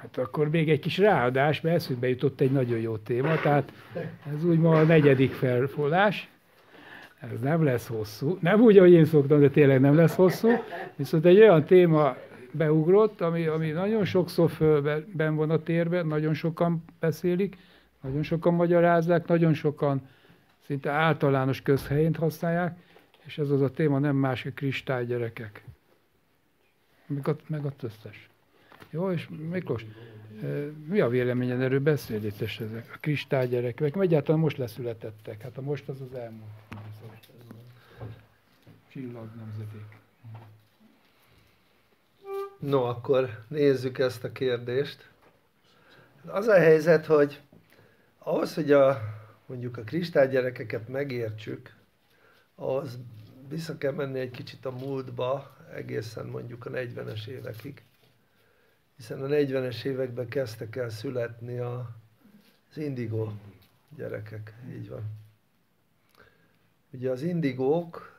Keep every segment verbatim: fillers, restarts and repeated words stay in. Hát akkor még egy kis ráadás, mert eszünkbe jutott egy nagyon jó téma, tehát ez úgy ma a negyedik felfogás. Ez nem lesz hosszú, nem úgy, ahogy én szoktam, de tényleg nem lesz hosszú, viszont egy olyan téma beugrott, ami, ami nagyon sokszor fölben van a térben, nagyon sokan beszélik, nagyon sokan magyarázzák, nagyon sokan szinte általános közhelyén használják, és ez az a téma nem más, hogy kristálygyerekek. Meg a, meg a tösztes. Jó, és Miklós, mi a véleményed erről? Beszélítés ezek, a kristálygyerekek, meg egyáltalán most leszületettek, hát a most az az elmúlt. Csillag nemzeték. No, akkor nézzük ezt a kérdést. Az a helyzet, hogy ahhoz, hogy a, mondjuk a kristálygyerekeket megértsük, ahhoz vissza kell menni egy kicsit a múltba, egészen mondjuk a negyvenes évekig, hiszen a negyvenes években kezdtek el születni a, az indigó gyerekek. Így van. Ugye az indigók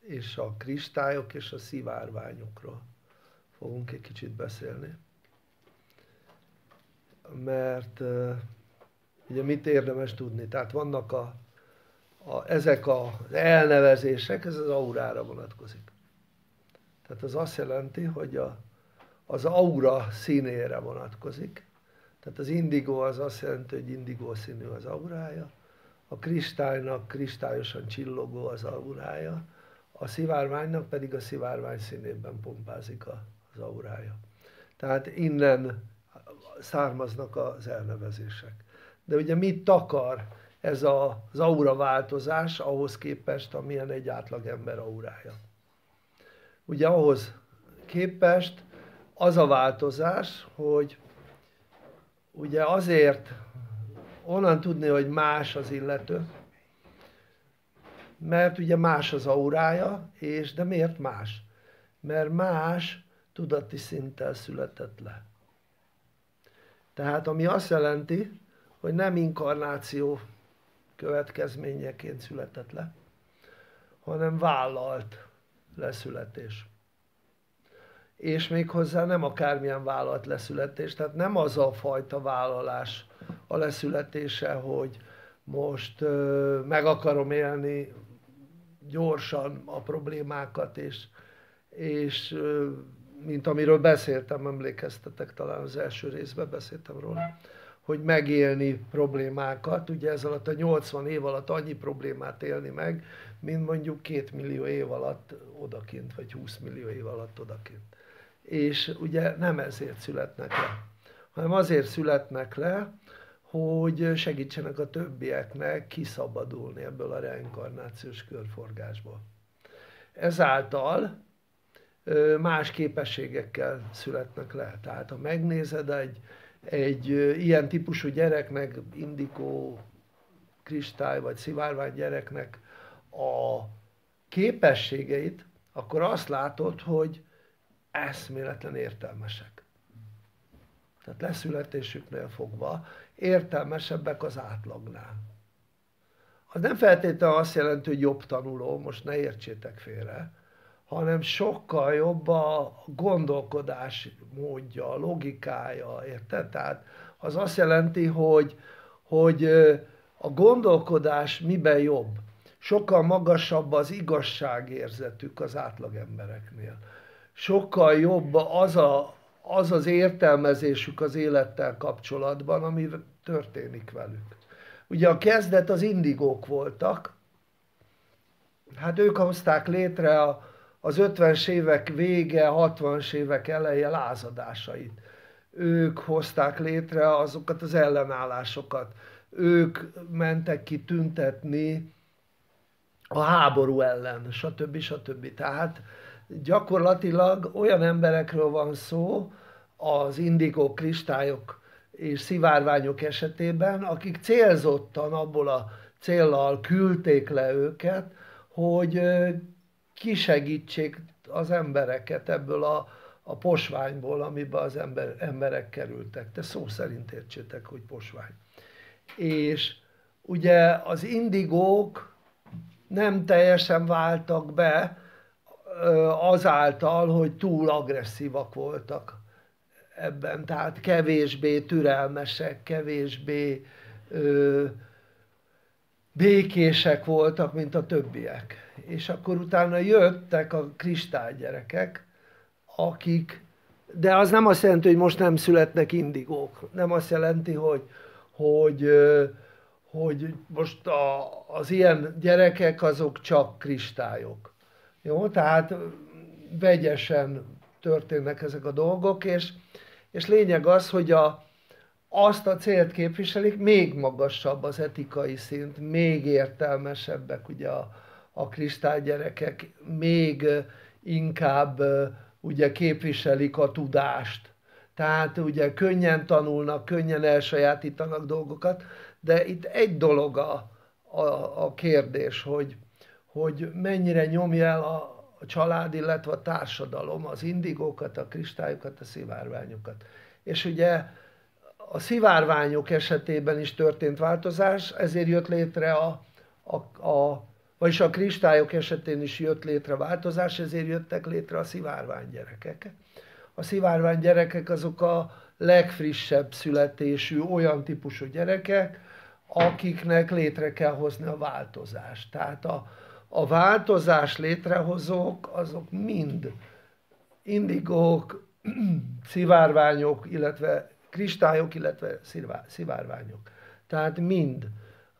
és a kristályok és a szivárványokról fogunk egy kicsit beszélni. Mert ugye mit érdemes tudni? Tehát vannak a, a, ezek az elnevezések, ez az aurára vonatkozik. Tehát az azt jelenti, hogy a, az aura színére vonatkozik. Tehát az indigó az azt jelenti, hogy indigó színű az aurája, a kristálynak kristályosan csillogó az aurája, a szivárványnak pedig a szivárvány színében pompázik az aurája. Tehát innen származnak az elnevezések. De ugye mit takar ez az aura változás ahhoz képest, amilyen egy átlagember aurája? Ugye ahhoz képest az a változás, hogy ugye azért onnan tudni, hogy más az illető, mert ugye más az aurája, és de miért más? Mert más tudati szinttel született le. Tehát ami azt jelenti, hogy nem inkarnáció következményeként született le, hanem vállalt leszületés. És méghozzá nem akármilyen vállalt leszületés, tehát nem az a fajta vállalás a leszületése, hogy most ö, meg akarom élni gyorsan a problémákat, és, és ö, mint amiről beszéltem, emlékeztetek talán az első részben, beszéltem róla, hogy megélni problémákat. Ugye ez alatt a nyolcvan év alatt annyi problémát élni meg, mint mondjuk két millió év alatt odakint, vagy húsz millió év alatt odakint. És ugye nem ezért születnek le, hanem azért születnek le, hogy segítsenek a többieknek kiszabadulni ebből a reinkarnációs körforgásból. Ezáltal más képességekkel születnek le. Tehát ha megnézed egy, egy ilyen típusú gyereknek, indigó, kristály vagy szivárvány gyereknek a képességeit, akkor azt látod, hogy eszméletlen értelmesek. Tehát leszületésüknél fogva értelmesebbek az átlagnál. Az nem feltétlenül azt jelenti, hogy jobb tanuló, most ne értsétek félre, hanem sokkal jobb a gondolkodás módja, a logikája, érted? Tehát az azt jelenti, hogy, hogy a gondolkodás miben jobb. Sokkal magasabb az igazságérzetük az átlagembereknél. Sokkal jobb az a az az értelmezésük az élettel kapcsolatban, ami történik velük. Ugye a kezdet az indigók voltak, hát ők hozták létre a, az ötvenes évek vége, hatvanas évek eleje lázadásait. Ők hozták létre azokat az ellenállásokat. Ők mentek ki tüntetni a háború ellen, stb. stb. Tehát gyakorlatilag olyan emberekről van szó az indigók, kristályok és szivárványok esetében, akik célzottan abból a céllal küldték le őket, hogy kisegítsék az embereket ebből a, a posványból, amiben az ember, emberek kerültek. De szó szerint értsétek, hogy posvány. És ugye az indigók nem teljesen váltak be, azáltal, hogy túl agresszívak voltak ebben, tehát kevésbé türelmesek, kevésbé ö, békések voltak, mint a többiek. És akkor utána jöttek a kristály gyerekek, akik, de az nem azt jelenti, hogy most nem születnek indigók, nem azt jelenti, hogy, hogy, hogy most a, az ilyen gyerekek azok csak kristályok. Jó? Tehát vegyesen történnek ezek a dolgok, és, és lényeg az, hogy a, azt a célt képviselik, még magasabb az etikai szint, még értelmesebbek ugye a, a kristály gyerekek, még inkább ugye képviselik a tudást. Tehát ugye könnyen tanulnak, könnyen elsajátítanak dolgokat, de itt egy dolog a, a, a kérdés, hogy, hogy mennyire nyomja el a a család, illetve a társadalom az indigókat, a kristályokat, a szivárványokat. És ugye a szivárványok esetében is történt változás, ezért jött létre a, a, a vagyis a kristályok esetén is jött létre változás, ezért jöttek létre a szivárványgyerekek. A szivárványgyerekek azok a legfrissebb születésű olyan típusú gyerekek, akiknek létre kell hozni a változást. Tehát a A változás létrehozók azok mind indigók, szivárványok, illetve kristályok, illetve szivárványok. Tehát mind.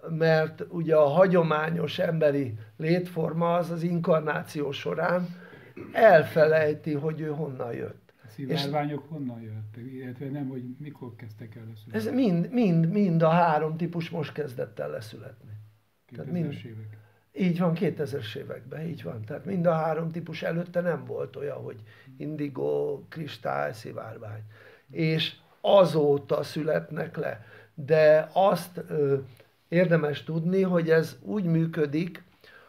Mert ugye a hagyományos emberi létforma az az inkarnáció során elfelejti, hogy ő honnan jött. A szivárványok honnan jöttek? Illetve nem, hogy mikor kezdtek el leszületni? Ez mind, mind, mind a három típus most kezdett el leszületni. kétezres évek. Így van, kétezres években, így van. Tehát mind a három típus előtte nem volt olyan, hogy indigó, kristály, szivárvány. És azóta születnek le. De azt ö, érdemes tudni, hogy ez úgy működik,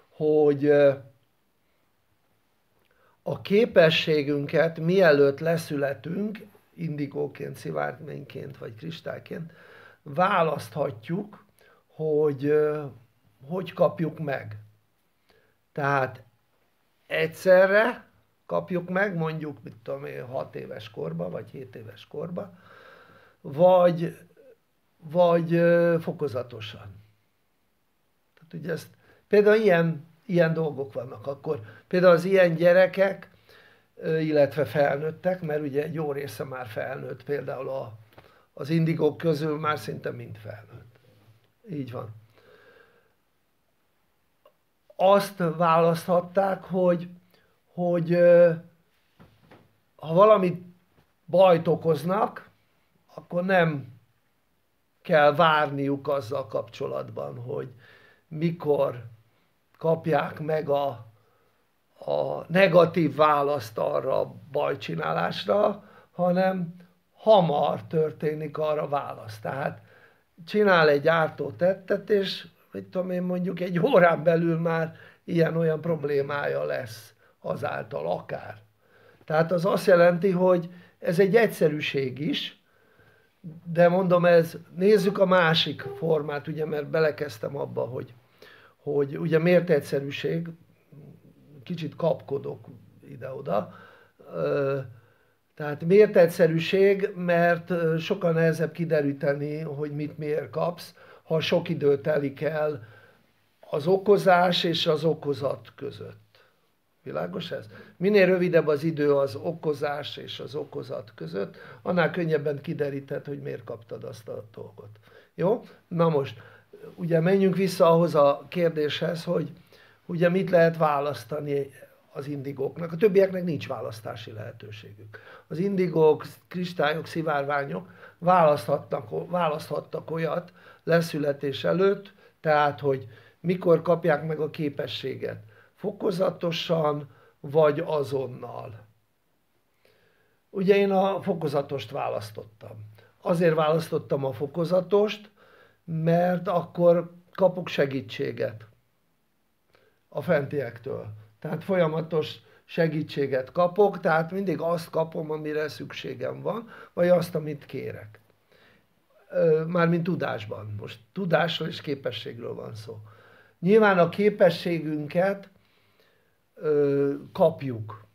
hogy ö, a képességünket mielőtt leszületünk, indigóként, szivárványként vagy kristályként, választhatjuk, hogy... Ö, hogy kapjuk meg. Tehát egyszerre kapjuk meg, mondjuk, mit tudom én, hat éves korba, vagy hét éves korba, vagy, vagy fokozatosan. Tehát ugye ezt, például ilyen, ilyen dolgok vannak akkor. Például az ilyen gyerekek, illetve felnőttek, mert ugye egy jó része már felnőtt, például a, az indigók közül már szinte mind felnőtt. Így van. Azt választhatták, hogy, hogy ha valamit bajt okoznak, akkor nem kell várniuk azzal kapcsolatban, hogy mikor kapják meg a, a negatív választ arra a bajcsinálásra, hanem hamar történik arra válasz. Tehát csinál egy ártó tettet, és mit tudom én, mondjuk egy órán belül már ilyen-olyan problémája lesz azáltal akár. Tehát az azt jelenti, hogy ez egy egyszerűség is, de mondom, ez, nézzük a másik formát, ugye, mert belekezdtem abba, hogy, hogy ugye miért egyszerűség, kicsit kapkodok ide-oda, tehát miért egyszerűség, mert sokkal nehezebb kideríteni, hogy mit miért kapsz, ha sok idő telik el az okozás és az okozat között. Világos ez? Minél rövidebb az idő az okozás és az okozat között, annál könnyebben kideríted, hogy miért kaptad azt a dolgot. Jó? Na most, ugye menjünk vissza ahhoz a kérdéshez, hogy ugye mit lehet választani az indigóknak. A többieknek nincs választási lehetőségük. Az indigók, kristályok, szivárványok választhatnak, választhattak olyat leszületés előtt, tehát, hogy mikor kapják meg a képességet. Fokozatosan, vagy azonnal. Ugye én a fokozatost választottam. Azért választottam a fokozatost, mert akkor kapok segítséget a fentiektől. Tehát folyamatos segítséget kapok, tehát mindig azt kapom, amire szükségem van, vagy azt, amit kérek. Mármint tudásban. Most tudásról és képességről van szó. Nyilván a képességünket kapjuk.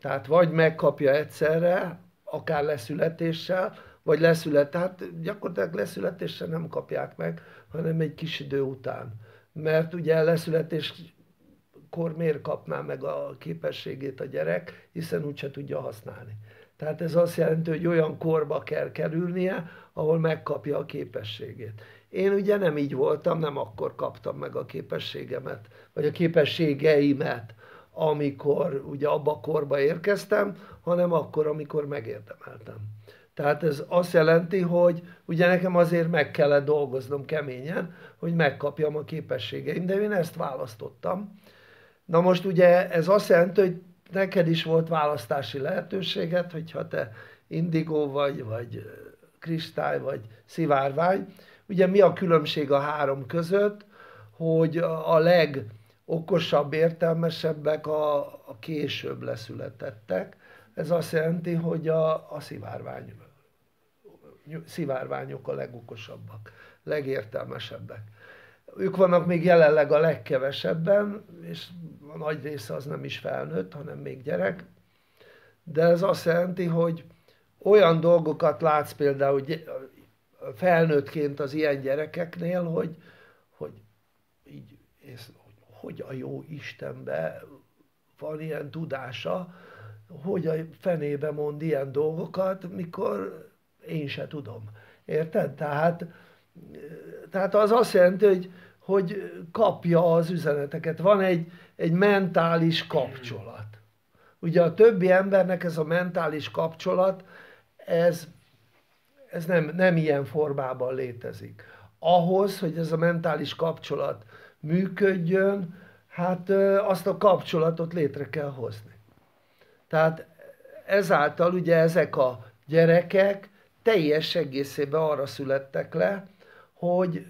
Tehát vagy megkapja egyszerre akár leszületéssel, vagy leszület, tehát gyakorlatilag leszületéssel nem kapják meg, hanem egy kis idő után. Mert ugye leszületéskor miért kapná meg a képességét a gyerek, hiszen úgyse tudja használni. Tehát ez azt jelenti, hogy olyan korba kell kerülnie, ahol megkapja a képességét. Én ugye nem így voltam, nem akkor kaptam meg a képességemet, vagy a képességeimet, amikor ugye abba a korba érkeztem, hanem akkor, amikor megérdemeltem. Tehát ez azt jelenti, hogy ugye nekem azért meg kellett dolgoznom keményen, hogy megkapjam a képességeim, de én ezt választottam. Na most ugye ez azt jelenti, hogy neked is volt választási lehetőséged, hogyha te indigó vagy, vagy kristály, vagy szivárvány. Ugye mi a különbség a három között, hogy a legokosabb, értelmesebbek a, a később leszületettek. Ez azt jelenti, hogy a, a szivárvány, szivárványok a legokosabbak, legértelmesebbek. Ők vannak még jelenleg a legkevesebben, és a nagy része az nem is felnőtt, hanem még gyerek. De ez azt jelenti, hogy olyan dolgokat látsz például felnőttként az ilyen gyerekeknél, hogy, hogy, így, és, hogy a jó Istenbe van ilyen tudása, hogy a fenébe mond ilyen dolgokat, mikor én se tudom. Érted? Tehát, tehát az azt jelenti, hogy, hogy kapja az üzeneteket. Van egy, egy mentális kapcsolat. Ugye a többi embernek ez a mentális kapcsolat, ez, ez nem, nem ilyen formában létezik. Ahhoz, hogy ez a mentális kapcsolat működjön, hát azt a kapcsolatot létre kell hozni. Tehát ezáltal ugye ezek a gyerekek teljes egészében arra születtek le, hogy,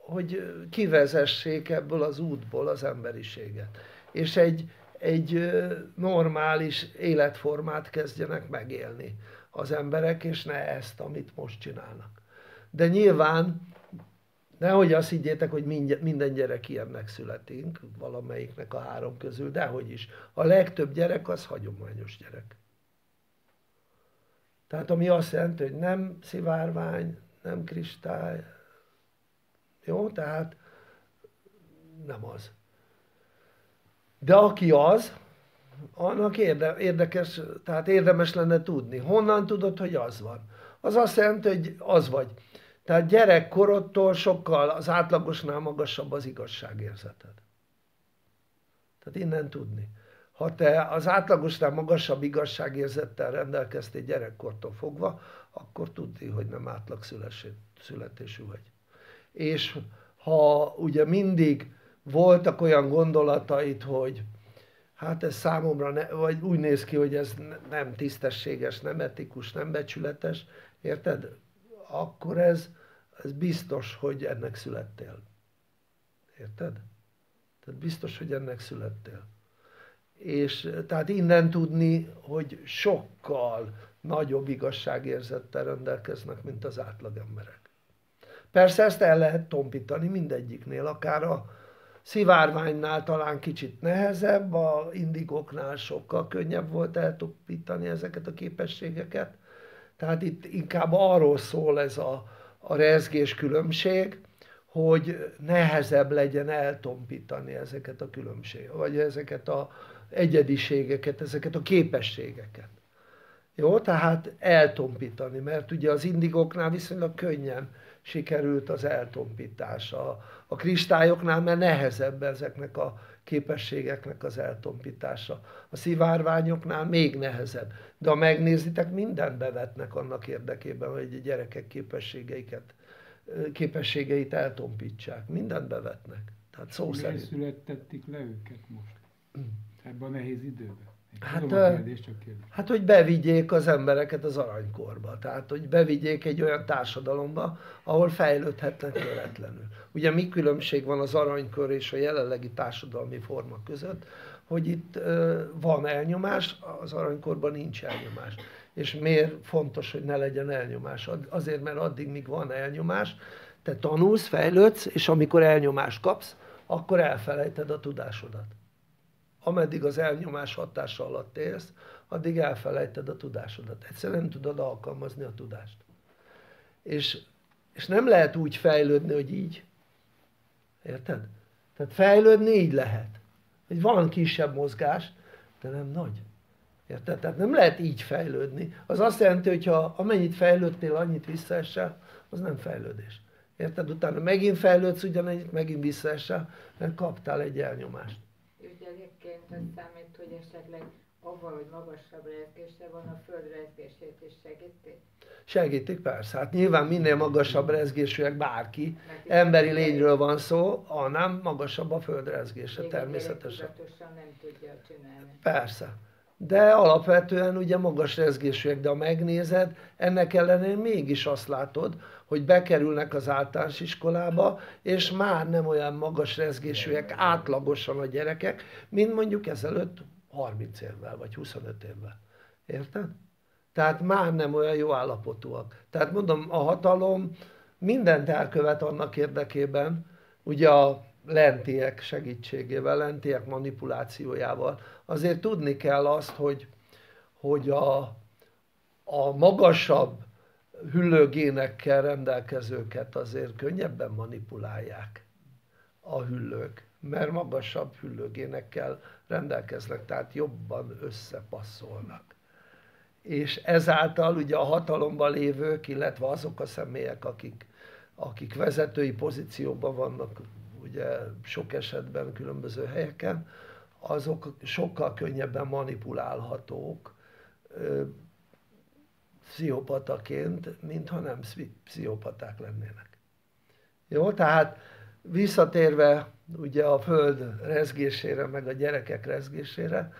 hogy kivezessék ebből az útból az emberiséget. És egy, egy normális életformát kezdjenek megélni az emberek, és ne ezt, amit most csinálnak. De nyilván, nehogy azt higgyétek, hogy minden gyerek ilyennek születünk, valamelyiknek a három közül, dehogy is. A legtöbb gyerek az hagyományos gyerek. Tehát ami azt jelenti, hogy nem szivárvány, nem kristály, jó, tehát nem az. De aki az, annak érde, érdekes, tehát érdemes lenne tudni. Honnan tudod, hogy az van? Az azt jelenti, hogy az vagy. Tehát gyerekkorodtól sokkal az átlagosnál magasabb az igazságérzeted. Tehát innen tudni. Ha te az átlagosnál magasabb igazságérzettel rendelkeztél gyerekkortól fogva, akkor tudni, hogy nem átlag születésű vagy. És ha ugye mindig voltak olyan gondolataid, hogy hát ez számomra, ne, vagy úgy néz ki, hogy ez nem tisztességes, nem etikus, nem becsületes, érted? Akkor ez, ez biztos, hogy ennek születtél. Érted? Tehát biztos, hogy ennek születtél. És tehát innen tudni, hogy sokkal nagyobb igazságérzettel rendelkeznek, mint az átlagemberek. Persze ezt el lehet tompítani mindegyiknél, akár a szivárványnál talán kicsit nehezebb, a indigoknál sokkal könnyebb volt eltompítani ezeket a képességeket. Tehát itt inkább arról szól ez a, a rezgés különbség, hogy nehezebb legyen eltompítani ezeket a különbségeket, vagy ezeket az egyediségeket, ezeket a képességeket. Jó, tehát eltompítani, mert ugye az indigoknál viszonylag könnyen sikerült az eltompítás. A, a kristályoknál már nehezebb ezeknek a képességeknek az eltompítása. A szivárványoknál még nehezebb. De ha megnézitek, mindent bevetnek annak érdekében, hogy a gyerekek képességeiket, képességeit eltompítsák. Mindent bevetnek. Tehát szó szerint. Születtették le őket most? Ebben a nehéz időben? Hát, kérdés, csak kérdés. Hát, hogy bevigyék az embereket az aranykorba. Tehát, hogy bevigyék egy olyan társadalomba, ahol fejlődhetnek töretlenül. Ugye mi különbség van az aranykör és a jelenlegi társadalmi forma között, hogy itt ö, van elnyomás, az aranykorban nincs elnyomás. És miért fontos, hogy ne legyen elnyomás? Azért, mert addig, míg van elnyomás, te tanulsz, fejlődsz, és amikor elnyomást kapsz, akkor elfelejted a tudásodat. Ameddig az elnyomás hatása alatt élsz, addig elfelejted a tudásodat. Egyszerűen nem tudod alkalmazni a tudást. És, és nem lehet úgy fejlődni, hogy így. Érted? Tehát fejlődni így lehet. Hogy van kisebb mozgás, de nem nagy. Érted? Tehát nem lehet így fejlődni. Az azt jelenti, hogy ha amennyit fejlődtél, annyit visszaessel, az nem fejlődés. Érted? Utána megint fejlődsz ugyanennyit, megint visszaessel, mert kaptál egy elnyomást. Úgy egyébként azt számít, hogy esetleg avval, hogy magasabb rezgésre van, a föld rezgését is segítik? Segítik, persze. Hát nyilván minél magasabb rezgésűek bárki, emberi lényről van szó, annál magasabb a föld rezgése természetesen. Nem tudja csinálni. Persze. De alapvetően ugye magas rezgésűek, de ha megnézed, ennek ellenére mégis azt látod, hogy bekerülnek az általános iskolába, és már nem olyan magas rezgésűek átlagosan a gyerekek, mint mondjuk ezelőtt harminc évvel, vagy huszonöt évvel. Érted? Tehát már nem olyan jó állapotúak. Tehát mondom, a hatalom mindent elkövet annak érdekében, ugye a lentiek segítségével, lentiek manipulációjával. Azért tudni kell azt, hogy, hogy a, a magasabb hüllőgénekkel rendelkezőket azért könnyebben manipulálják a hüllők, mert magasabb hüllőgénekkel rendelkeznek, tehát jobban összepasszolnak. És ezáltal ugye a hatalomban lévők, illetve azok a személyek, akik, akik vezetői pozícióban vannak, ugye sok esetben különböző helyeken, azok sokkal könnyebben manipulálhatók ö, pszichopataként, mintha nem pszichopaták lennének. Jó, tehát visszatérve ugye a föld rezgésére, meg a gyerekek rezgésére,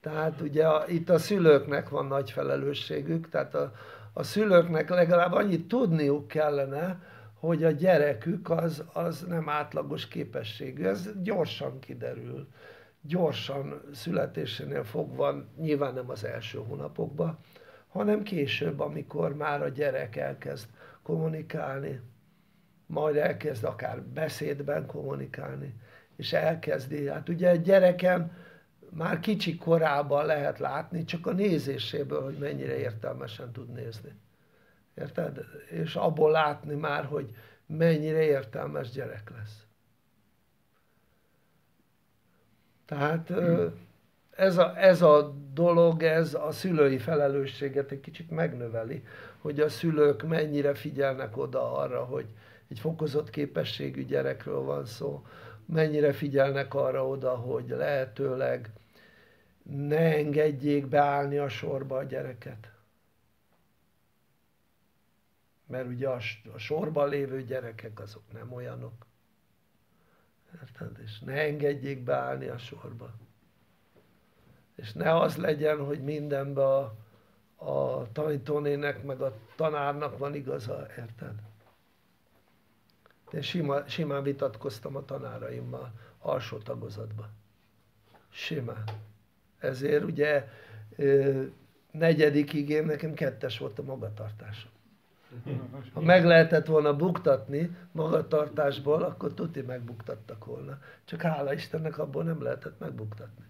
tehát ugye a, itt a szülőknek van nagy felelősségük, tehát a, a szülőknek legalább annyit tudniuk kellene, hogy a gyerekük az, az nem átlagos képességű. Ez gyorsan kiderül. Gyorsan születésénél fogva, nyilván nem az első hónapokban, hanem később, amikor már a gyerek elkezd kommunikálni, majd elkezd akár beszédben kommunikálni, és elkezdi. Hát ugye egy gyereken már kicsi korában lehet látni, csak a nézéséből, hogy mennyire értelmesen tud nézni. Érted? És abból látni már, hogy mennyire értelmes gyerek lesz. Tehát ez a, ez a dolog, ez a szülői felelősséget egy kicsit megnöveli, hogy a szülők mennyire figyelnek oda arra, hogy egy fokozott képességű gyerekről van szó, mennyire figyelnek arra oda, hogy lehetőleg ne engedjék beállni a sorba a gyereket. Mert ugye a, a sorban lévő gyerekek azok nem olyanok. Érted? És ne engedjék beállni a sorba. És ne az legyen, hogy mindenben a, a tanítónének meg a tanárnak van igaza, érted? Én sima, simán vitatkoztam a tanáraimmal alsó tagozatban. Simán. Ezért ugye negyedikig én nekem kettes volt a magatartásom. Ha meg lehetett volna buktatni magatartásból, akkor tuti megbuktattak volna. Csak hála Istennek abból nem lehetett megbuktatni.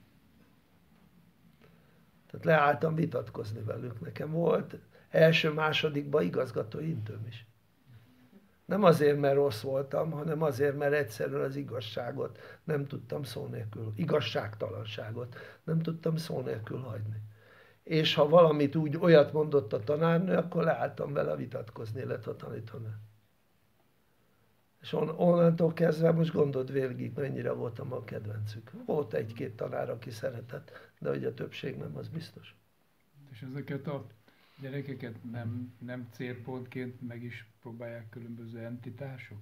Tehát leálltam vitatkozni velük. Nekem volt első-másodikban igazgatói intőm is. Nem azért, mert rossz voltam, hanem azért, mert egyszerűen az igazságot nem tudtam szó nélkül, igazságtalanságot nem tudtam szó nélkül hagyni. És ha valamit úgy olyat mondott a tanárnő, akkor leálltam vele vitatkozni, illetve a tanítanő. És on, onnantól kezdve most gondold végig, mennyire voltam a kedvencük. Volt egy-két tanár, aki szeretett, de hogy a többség nem, az biztos. És ezeket a gyerekeket nem, nem célpontként meg is próbálják különböző entitások?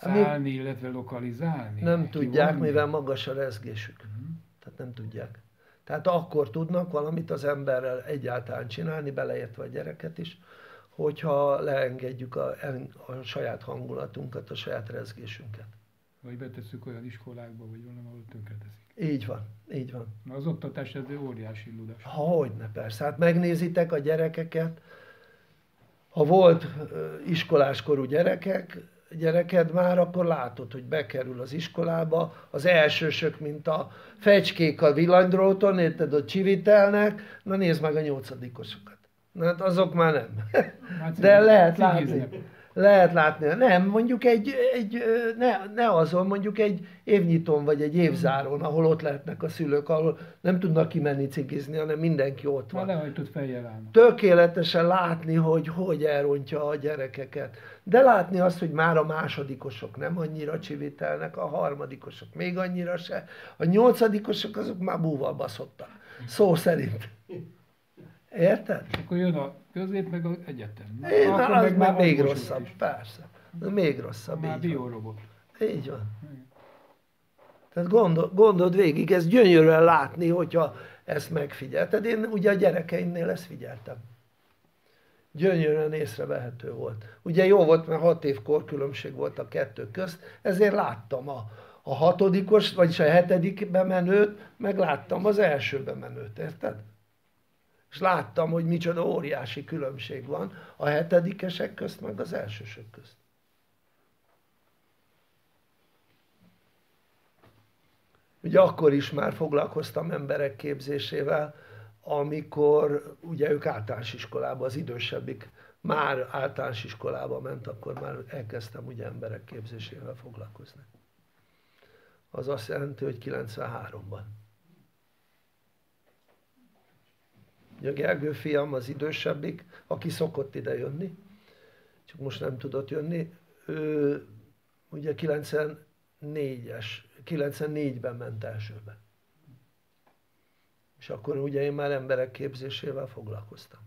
Szállni, illetve lokalizálni? Nem tudják, mivel magas a rezgésük. Uh-huh. Tehát nem tudják. Tehát akkor tudnak valamit az emberrel egyáltalán csinálni, beleértve a gyereket is, hogyha leengedjük a, a saját hangulatunkat, a saját rezgésünket. Vagy betesszük olyan iskolákba, vagy onnan, ahol tönkreteszik. Így van, így van. Na az oktatás ez óriási ludas. Hogyne, persze. Hát megnézitek a gyerekeket. Ha volt iskoláskorú gyerekek, gyereked már, akkor látod, hogy bekerül az iskolába, az elsősök, mint a fecskék a villanydróton, érted, ott csivitelnek, na nézd meg a nyolcadikosokat. Na hát azok már nem. De lehet látni. Lehet látni. Nem, mondjuk egy, egy ne, ne azon, mondjuk egy évnyitón vagy egy évzárón, ahol ott lehetnek a szülők, ahol nem tudnak kimenni cigizni, hanem mindenki ott van. Valahogy tud feljel állni. Tökéletesen látni, hogy hogy elrontja a gyerekeket. De látni azt, hogy már a másodikosok nem annyira csivitelnek, a harmadikosok még annyira se. A nyolcadikosok azok már búval baszottak. Szó szerint. Érted? Akkor jön a közép, meg az egyetem. Én, akkor az meg már még rosszabb, is. Persze. De még rosszabb. Már biorobot. Így van. Igen. Tehát gondol, gondold végig, ez gyönyörűen látni, hogyha ezt megfigyelted. Én ugye a gyerekeimnél ezt figyeltem. Gyönyörűen észrevehető volt. Ugye jó volt, mert hat év korkülönbség volt a kettő közt, ezért láttam a, a hatodikos, vagyis a hetedikbe menőt, meg láttam az elsőbe menőt, érted? És láttam, hogy micsoda óriási különbség van a hetedikesek közt, meg az elsősök közt. Ugye akkor is már foglalkoztam emberek képzésével, amikor ugye ők általános iskolába, az idősebbik már általános iskolába ment, akkor már elkezdtem ugye emberek képzésével foglalkozni. Az azt jelenti, hogy kilencvenháromban. A Gergő fiam, az idősebbik, aki szokott ide jönni, csak most nem tudott jönni, ő ugye kilencvennégyben ment elsőbe. És akkor ugye én már emberek képzésével foglalkoztam.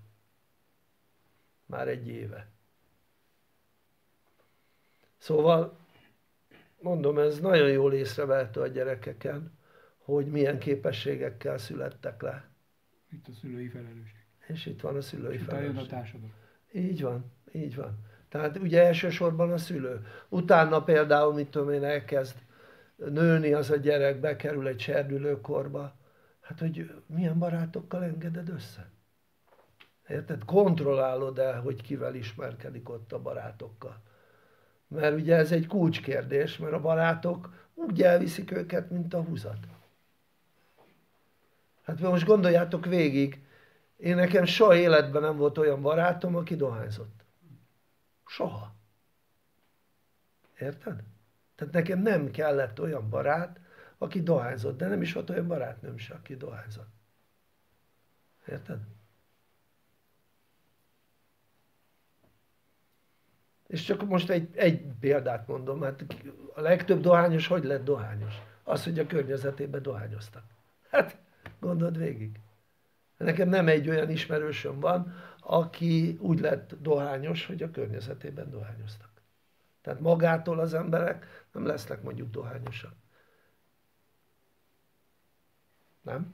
Már egy éve. Szóval, mondom, ez nagyon jól észrevehető a gyerekeken, hogy milyen képességekkel születtek le. Itt a szülői felelősség. És itt van a szülői és felelősség. És itt a társadalom. Így van, így van. Tehát ugye elsősorban a szülő. Utána például, mit tudom én, elkezd nőni az a gyerek, bekerül egy serdülőkorba. Hát, hogy milyen barátokkal engeded össze? Érted? Kontrollálod el, hogy kivel ismerkedik ott a barátokkal. Mert ugye ez egy kulcskérdés, mert a barátok úgy elviszik őket, mint a húzat. Hát most gondoljátok végig, én nekem soha életben nem volt olyan barátom, aki dohányzott. Soha. Érted? Tehát nekem nem kellett olyan barát, aki dohányzott, de nem is volt olyan barátnőm se, aki dohányzott. Érted? És csak most egy, egy példát mondom, hát a legtöbb dohányos hogy lett dohányos? Az, hogy a környezetében dohányoztak. Hát... Gondold végig. Nekem nem egy olyan ismerősöm van, aki úgy lett dohányos, hogy a környezetében dohányoztak. Tehát magától az emberek nem lesznek mondjuk dohányosak. Nem?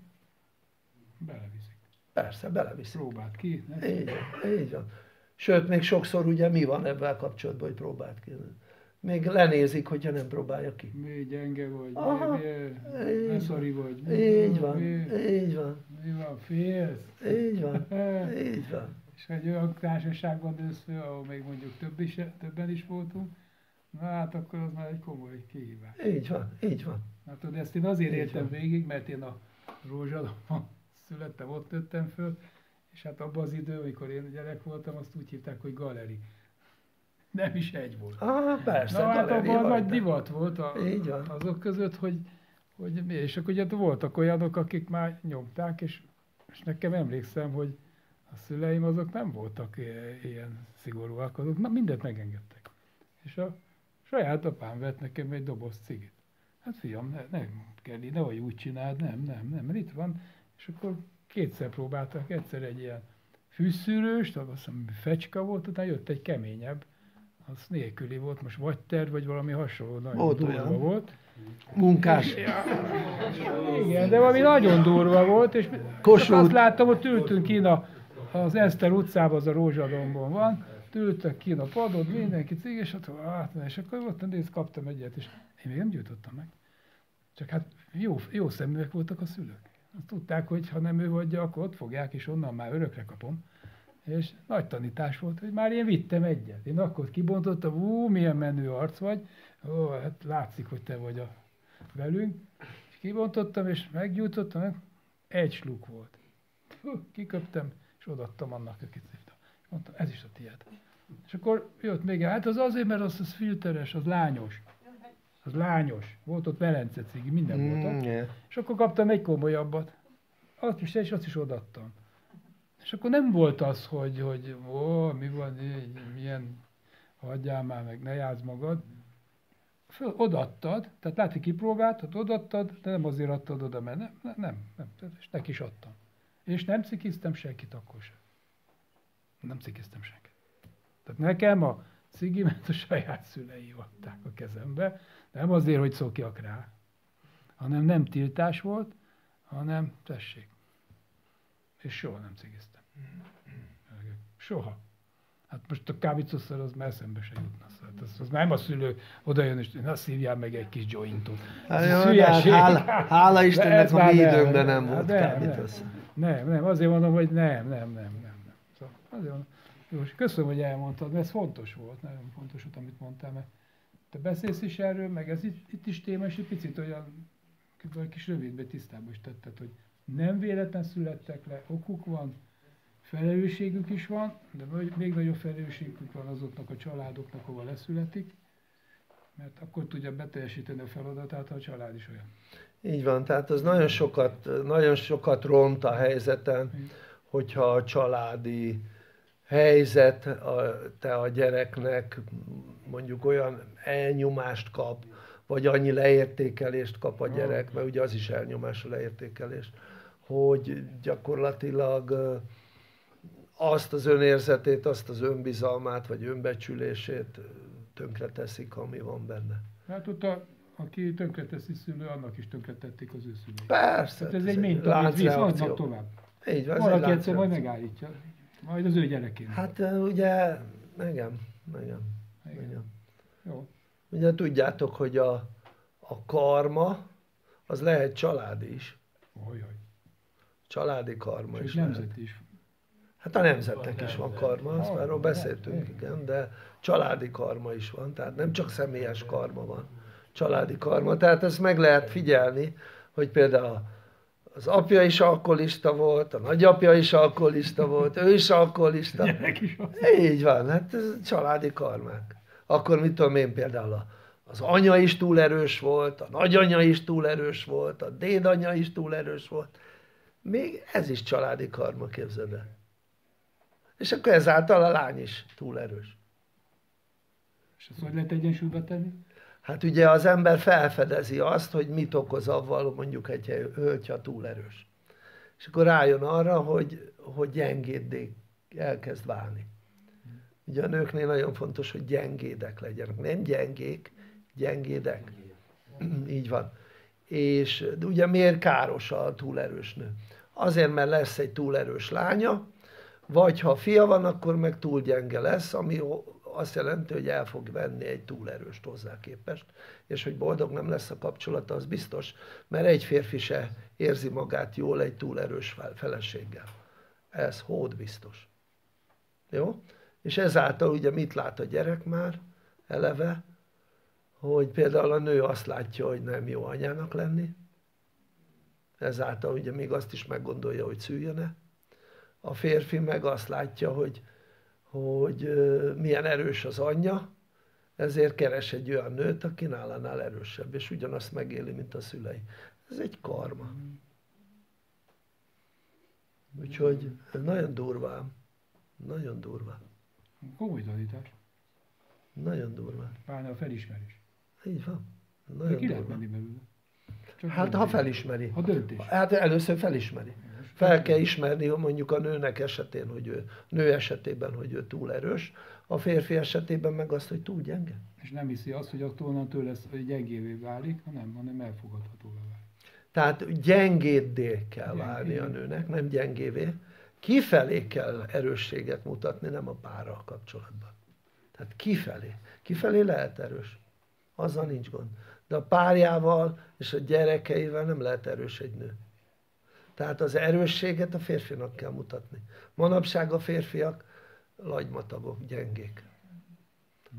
Beleviszik. Persze, beleviszik. Próbáld ki. Ne? Így van, így van. Sőt, még sokszor ugye mi van ebben kapcsolatban, hogy próbáld ki. Még lenézik, hogyha nem próbálja ki. Mi gyenge vagy, aha, mi leszori vagy. Mi, így van, mi, így van. Mi van, félsz? Így van, így van. És egy olyan társaságban dősz föl, ahol még mondjuk több is, többen is voltunk, na hát akkor az már egy komoly kihívás. Így van, így van. Na tudod, ezt én azért értem végig, mert én a Rózsalomban születtem, ott nőttem föl, és hát abban az idő, amikor én gyerek voltam, azt úgy hívták, hogy galeri. Nem is egy volt. Ah, persze. Na, hát abban nagy divat volt a, azok között, hogy, hogy mi, és akkor ugye voltak olyanok, akik már nyomták, és, és nekem emlékszem, hogy a szüleim azok nem voltak ilyen szigorúak, azok na, mindent megengedtek. És a saját apám vett nekem egy doboz cigit. Hát fiam, ne, nem kell, nehogy úgy csináld, nem, nem, nem, mert itt van. És akkor kétszer próbáltak, egyszer egy ilyen fűszűrőst, azt hiszem fecska volt, utána jött egy keményebb, az nélküli volt, most vagy terv, vagy valami hasonló, nagyon durva volt. Munkás. Igen, de valami nagyon durva volt, és azt láttam, hogy ültünk ki az Eszter utcában, az a Rózsadombon van, ültök ki a padon, mindenki cég, és ott átmenet, és akkor ott néz, kaptam egyet, és én még nem gyújtottam meg. Csak hát jó, jó szeműek voltak a szülők. Azt tudták, hogy ha nem ő vagy, akkor ott fogják, és onnan már örökre kapom. És nagy tanítás volt, hogy már én vittem egyet. Én akkor kibontottam, ú, milyen menő arc vagy, ó, hát látszik, hogy te vagy a velünk. És kibontottam, és meggyújtottam, egy sluk volt. Hú, kiköptem, és odaadtam annak, akit szívtam. Mondtam, ez is a tiéd. És akkor jött még, hát az azért, mert az, az filteres, az lányos. Az lányos. Volt ott Velence cigi, minden mm, volt ott. Yeah. És akkor kaptam egy komolyabbat. Azt is, és azt is odaadtam. És akkor nem volt az, hogy, hogy ó, mi van, milyen, hagyjál már, meg ne játsz magad. Föl, odaadtad, tehát látni kipróbáltad, odaadtad, de nem azért adtad oda, mert nem, nem, nem, és neki is adtam. És nem cikiztem senkit akkor sem. Nem cikiztem senkit. Tehát nekem a cigimet a saját szülei adták a kezembe, nem azért, hogy szokjak rá, hanem nem tiltás volt, hanem tessék. És soha nem cigiztem. Soha. Hát most a kábítószer az már eszembe se jutna. Hát az, az nem a szülő odajön, és na szívjál meg egy kis jointot. Hát, hála, hála Istennek, ha mi időmben nem volt kábítószer. Nem, nem, azért mondom, hogy nem, nem, nem, nem. Szóval azért mondom. Jó, köszönöm, hogy elmondtad, mert ez fontos volt, nagyon fontos volt, amit mondtál, mert te beszélsz is erről, meg ez itt, itt is téma, és egy picit olyan kis rövidbe tisztába is tetted, hogy nem véletlen születtek le, okuk van, felelősségük is van, de még nagyobb felelősségük van azoknak a családoknak, hova leszületik, mert akkor tudja beteljesíteni a feladatát, ha a család is olyan. Így van, tehát az nagyon sokat, nagyon sokat ront a helyzeten, hogyha a családi helyzet a, te a gyereknek mondjuk olyan elnyomást kap, vagy annyi leértékelést kap a gyerek, mert ugye az is elnyomás a leértékelés, hogy gyakorlatilag azt az önérzetét, azt az önbizalmát, vagy önbecsülését tönkreteszik, ami van benne. Hát ott a, aki tönkreteszi szülő, annak is tönkretették az ő szülőt. Persze. Hát ez, ez egy mély tovább, tovább. Így van, valaki egyszer majd megállítja. Majd az ő gyerekén. Hát ugye, igen, igen, igen. igen. Jó. Ugye tudjátok, hogy a, a karma, az lehet családi is. Olyaj. Családi karma és is nemzet is. Hát a nemzetnek is van karma, azt már arról beszéltünk, igen, de családi karma is van, tehát nem csak személyes karma van, családi karma. Tehát ezt meg lehet figyelni, hogy például az apja is alkoholista volt, a nagyapja is alkoholista volt, ő is alkoholista. Is így van, hát ez családi karmák. Akkor mit tudom én, például az anya is túlerős volt, a nagyanya is túlerős volt, a dédanya is túlerős volt. Még ez is családi karma, képzeld el. És akkor ezáltal a lány is túlerős. És ezt hogy lehet egyensúlyba tenni? Hát ugye az ember felfedezi azt, hogy mit okoz avval, mondjuk egy hölgy, ha túlerős. És akkor rájön arra, hogy, hogy gyengéddé elkezd válni. Ugye a nőknél nagyon fontos, hogy gyengédek legyenek. Nem gyengék, gyengédek. Így van. És ugye miért káros a túlerős nő? Azért, mert lesz egy túlerős lánya, vagy ha fia van, akkor meg túl gyenge lesz, ami azt jelenti, hogy el fog venni egy túlerőst hozzá képest, és hogy boldog nem lesz a kapcsolata, az biztos, mert egy férfi se érzi magát jól egy túlerős feleséggel. Ez hód biztos. Jó? És ezáltal ugye mit lát a gyerek már eleve, hogy például a nő azt látja, hogy nem jó anyának lenni, ezáltal ugye még azt is meggondolja, hogy szüljön-e. A férfi meg azt látja, hogy hogy milyen erős az anyja, ezért keres egy olyan nőt, aki nálánál erősebb, és ugyanazt megéli, mint a szülei. Ez egy karma. Úgyhogy nagyon durván, nagyon durván. Komoly tanítás. Nagyon durván. Pláne a felismerés. Így van. Nagyon ki lehet menni belőle? Hát ha felismeri. Ha döntés. Hát először felismeri. Fel kell ismerni, mondjuk a nőnek esetén, hogy ő, nő esetében, hogy ő túl erős, a férfi esetében meg azt, hogy túl gyenge. És nem hiszi azt, hogy attól onnantól lesz, hogy gyengévé válik, hanem, hanem elfogadhatóvá válik. Tehát gyengéddé kell válni a nőnek, nem gyengévé. Kifelé kell erősséget mutatni, nem a párral kapcsolatban. Tehát kifelé. Kifelé lehet erős. Azzal nincs gond. De a párjával és a gyerekeivel nem lehet erős egy nő. Tehát az erősséget a férfinak kell mutatni. Manapság a férfiak lagymatagok, gyengék.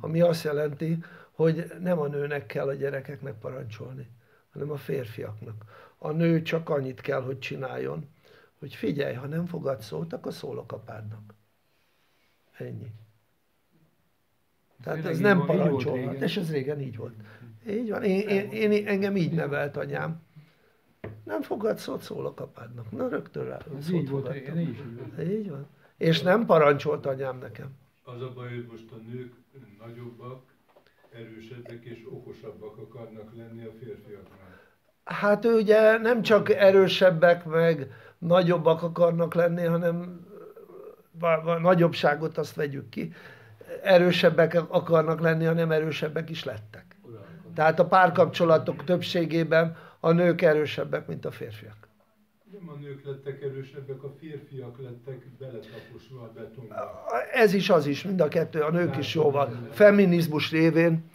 Ami azt jelenti, hogy nem a nőnek kell a gyerekeknek parancsolni, hanem a férfiaknak. A nő csak annyit kell, hogy csináljon, hogy figyelj, ha nem fogad szót, akkor szólok apádnak. Ennyi. Tehát ez nem parancsolhat, és ez régen így volt. Így van, én, én, én, engem így nevelt anyám. Nem fogad szót, szólok apádnak. Na rögtön rá szót fogadtam. Így van. És nem parancsolt anyám nekem. Az a baj, hogy most a nők nagyobbak, erősebbek és okosabbak akarnak lenni a férfiaknál. Hát ugye nem csak erősebbek meg nagyobbak akarnak lenni, hanem a nagyobbságot azt vegyük ki. Erősebbek akarnak lenni, hanem erősebbek is lettek. Tehát a párkapcsolatok többségében a nők erősebbek, mint a férfiak. Nem a nők lettek erősebbek, a férfiak lettek beletaposva a betonba. Ez is, az is, mind a kettő, a nők is jóval. Feminizmus révén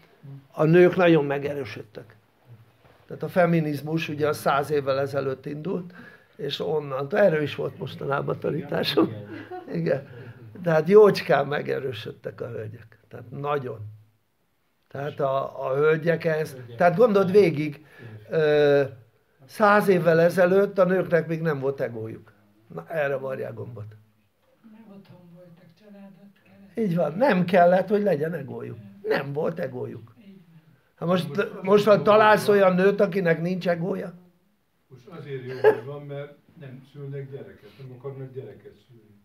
a nők nagyon megerősödtek. Tehát a feminizmus ugye a száz évvel ezelőtt indult, és onnan, erő is volt mostanában a tanításom. Igen. Tehát jócskán megerősödtek a hölgyek. Tehát nagyon. Tehát a, a hölgyekhez, tehát gondold végig, száz évvel ezelőtt a nőknek még nem volt egójuk. Na, erre varjál gombot. Nem otthon voltak, családot kellett. Így van, nem kellett, hogy legyen egójuk. Nem volt egójuk. Hát most, most ha találsz olyan nőt, akinek nincs egója? Most azért jó, hogy van, mert nem szülnek gyereket, nem akarnak gyereket szülni.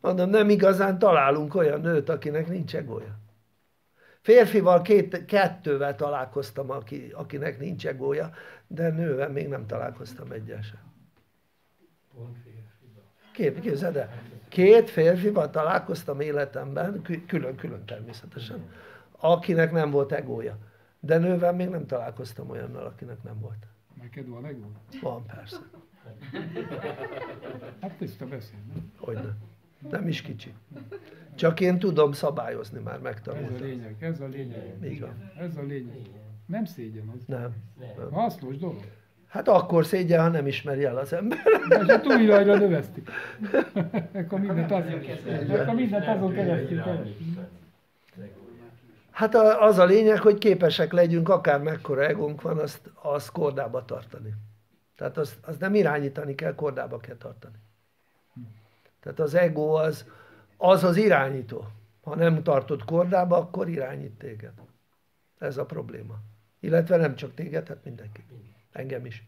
Mondom, nem igazán találunk olyan nőt, akinek nincs egója. Férfival két, kettővel találkoztam, aki, akinek nincs egója, de nővel még nem találkoztam egyel sem. Kép, képzeld el, két férfival találkoztam életemben, külön-külön természetesen, akinek nem volt egója. De nővel még nem találkoztam olyannal, akinek nem volt. Neked van egó? Van, persze. Hát tiszta beszél, nem? Hogyne. Nem is kicsi. Csak én tudom szabályozni, már megtanultam. Ez a lényeg, ez a lényeg. Igen. Ez a lényeg. Nem szégyen az. Nem. nem. Hasznos dolog. Hát akkor szégyen, ha nem ismeri el az ember. És a túlirajra növesztik. Ekkor mindent azon keresztül. Hát az a lényeg, hogy képesek legyünk, akár mekkora egónk van, azt, azt kordába tartani. Tehát azt, azt nem irányítani kell, kordába kell tartani. Tehát az ego az, az az irányító. Ha nem tartod kordába, akkor irányít téged. Ez a probléma. Illetve nem csak téged, hát mindenki. Engem is.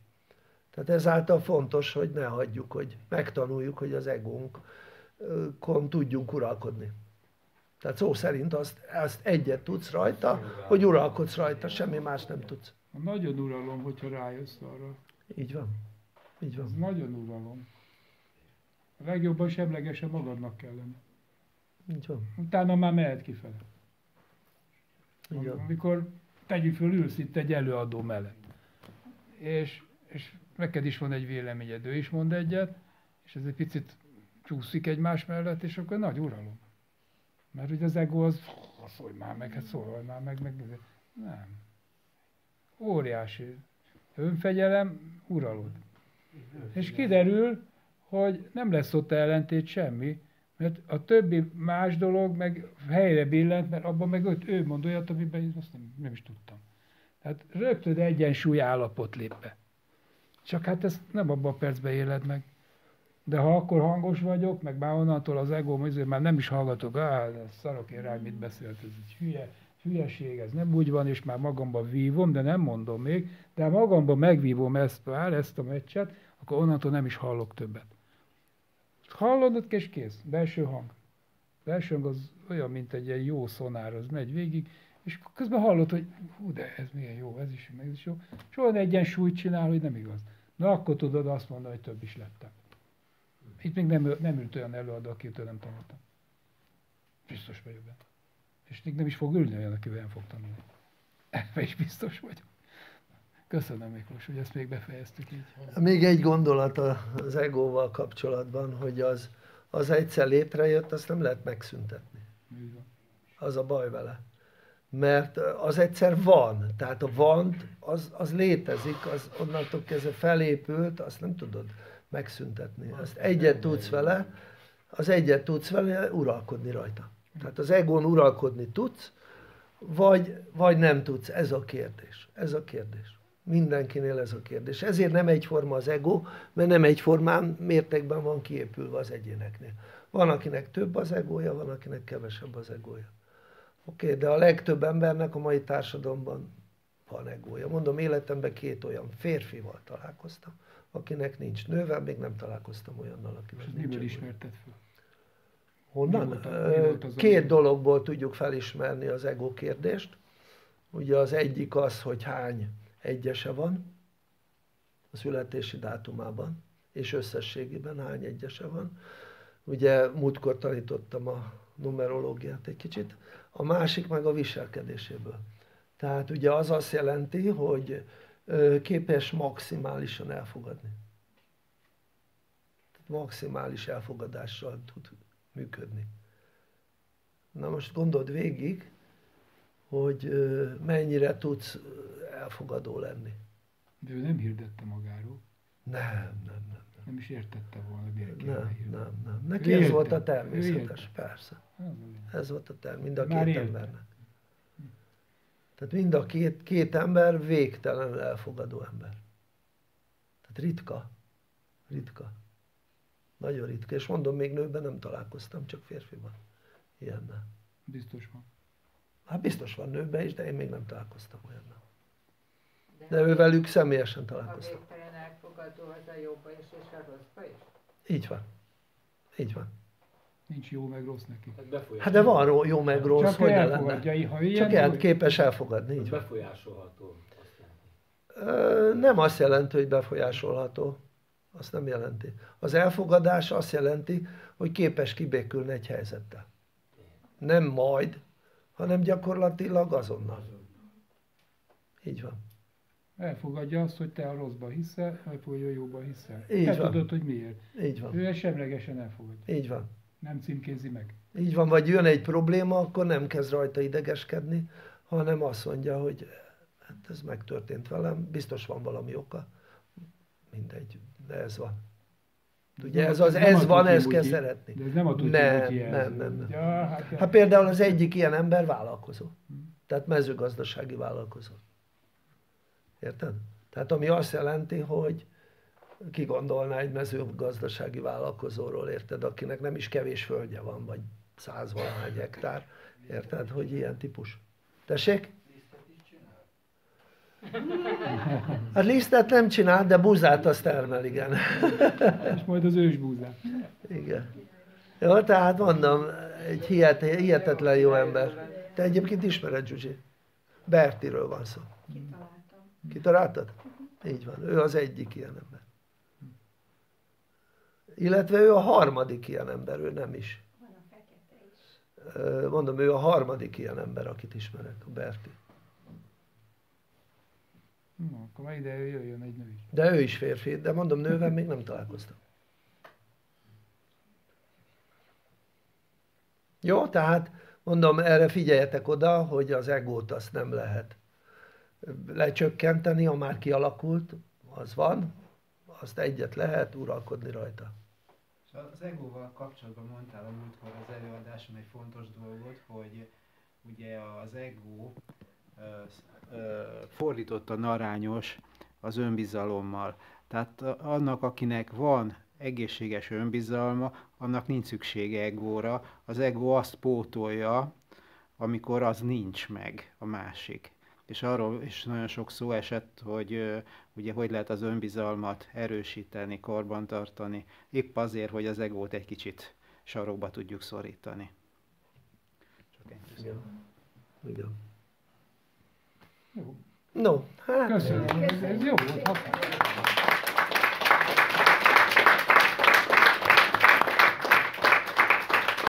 Tehát ezáltal fontos, hogy ne hagyjuk, hogy megtanuljuk, hogy az egónkon tudjunk uralkodni. Tehát szó szerint azt, azt egyet tudsz rajta, hogy uralkodsz rajta, semmi más nem tudsz. Nagyon uralom, hogyha rájössz arra. Így van. Így van. Ez nagyon uralom. A legjobban semlegesen magadnak kell lenni. Így van. Utána már mehet kifele. Így van. Amikor tegyük föl, ülsz itt egy előadó mellett. És, és neked is van egy véleményed, ő is mond egyet, és ez egy picit csúszik egymás mellett, és akkor nagy uralom. Mert ugye az ego az, szólj már meg, hát szólj már meg, meg, nem. Óriási önfegyelem, uralod. És kiderül, hogy nem lesz ott ellentét semmi, mert a többi más dolog meg helyre billent, mert abban meg őt, ő mond olyat, amiben azt nem, nem is tudtam. Tehát rögtön egyensúly állapot lép be. Csak hát ezt nem abban a percben éled meg. De ha akkor hangos vagyok, meg már onnantól az egóm, azért már nem is hallgatok, áh, szarok én rá, mit beszélt, ez egy hülye, hülyeség, ez nem úgy van, és már magamba vívom, de nem mondom még, de magamba megvívom ezt már, ezt a meccset, akkor onnantól nem is hallok többet. Hallod, és kész, belső hang. Belső hang az olyan, mint egy ilyen jó szonár, az megy végig, és közben hallod, hogy hú, de ez milyen jó, ez is, meg ez is jó. És olyan egyensúlyt csinál, hogy nem igaz. Na akkor tudod azt mondani, hogy több is lettem. Itt még nem, nem ült olyan előadó, akitől nem tanultam. Biztos vagyok benne. És még nem is fog ülni olyan, akivel nem fog tanulni. Ebben is biztos vagyok. Köszönöm, Miklós, hogy ezt még befejeztük így. Még egy gondolat az egóval kapcsolatban, hogy az, az egyszer létrejött, azt nem lehet megszüntetni. Az a baj vele. Mert az egyszer van. Tehát a van, az, az létezik, az onnantól kezdve felépült, azt nem tudod megszüntetni. Ezt egyet tudsz vele, az egyet tudsz vele, uralkodni rajta. Tehát az egón uralkodni tudsz, vagy, vagy nem tudsz. Ez a kérdés. Ez a kérdés. Mindenkinél ez a kérdés. Ezért nem egyforma az ego, mert nem egyformán mértékben van kiépülve az egyéneknél. Van, akinek több az egója, van, akinek kevesebb az egója. Oké, okay, de a legtöbb embernek a mai társadalomban van egója. Mondom, életemben két olyan férfival találkoztam, akinek nincs nővel, még nem találkoztam olyannal, akinek nincs. És miből ismerted fel? Honnan? Mi volt a, mi két dologból tudjuk felismerni az ego kérdést. Ugye az egyik az, hogy hány egyese van a születési dátumában, és összességében hány egyese van. Ugye múltkor tanítottam a numerológiát egy kicsit, a másik meg a viselkedéséből. Tehát ugye az azt jelenti, hogy képes maximálisan elfogadni. Tehát maximális elfogadással tud működni. Na most gondold végig, hogy mennyire tudsz elfogadó lenni. De ő nem hirdette magáról. Nem, nem, nem. Nem is értette volna, miért kéne nem, nem, nem. Neki ez volt a természetes, persze. Ez volt a természetes, mind a Már két értem. embernek. Tehát mind a két, két ember végtelenül elfogadó ember. Tehát ritka. Ritka. Nagyon ritka. És mondom, még nőben nem találkoztam, csak férfiban. Ilyennel. Biztos van. Hát biztos van nőben is, de én még nem találkoztam olyannal. De ővelük személyesen találkoztam. A végtelen elfogadó az a jóba is és a rosszba is? Így van. Így van. Nincs jó meg rossz neki. Hát de van jó meg rossz, csak hogy ne lenne. Csak el képes elfogadni. Így befolyásolható. Nem azt jelenti, hogy befolyásolható. Azt nem jelenti. Az elfogadás azt jelenti, hogy képes kibékülni egy helyzettel. Nem majd, hanem gyakorlatilag azonnal. Így van. Elfogadja azt, hogy te a rosszba hiszel, elfogadja a jóba hiszel. Így te van. Tudod, hogy miért. Így van. Ő semlegesen elfogadja. Így van. Nem címkézi meg. Így van, vagy jön egy probléma, akkor nem kezd rajta idegeskedni, hanem azt mondja, hogy hát ez megtörtént velem, biztos van valami oka. Mindegy, de ez van. Ugye ez az, ez van, ezt kell szeretni. De ez nem a tudja, nem, nem, nem. Hát például az egyik ilyen ember vállalkozó. Tehát mezőgazdasági vállalkozó. Érted? Tehát ami azt jelenti, hogy ki gondolná egy mezőgazdasági vállalkozóról, érted, akinek nem is kevés földje van, vagy százvalahány hektár, érted, hogy ilyen típus. Tessék? Lisztet is csinál? Hát lisztet nem csinál, de búzát azt termel, igen. És majd az ős búzát. Igen. Jó, tehát mondom, egy hihet, hihetetlen jó ember. Te egyébként ismered, Zsuzsi? Bertiről van szó. Kitaláltam. Kitaláltad? Így van, ő az egyik ilyen ember. Illetve ő a harmadik ilyen ember, ő nem is. Van a fekete is. Mondom, ő a harmadik ilyen ember, akit ismerek, a Berti. Na, akkor már ide jöjjön egy nő is. De ő is férfi, de mondom, nővel még nem találkoztam. Jó, tehát mondom, erre figyeljetek oda, hogy az egót azt nem lehet lecsökkenteni, ha már kialakult, az van. Azt egyet lehet, uralkodni rajta. És az egóval kapcsolatban mondtál a múltkor az előadáson egy fontos dolgot, hogy ugye az egó fordítottan arányos az önbizalommal. Tehát annak, akinek van egészséges önbizalma, annak nincs szüksége egóra. Az egó azt pótolja, amikor az nincs meg a másik. És arról is nagyon sok szó esett, hogy ugye hogy lehet az önbizalmat erősíteni, karbantartani, épp azért, hogy az egót egy kicsit sarokba tudjuk szorítani. Csak egy igen. Jó. No, hát. Köszönöm. Ez jó volt.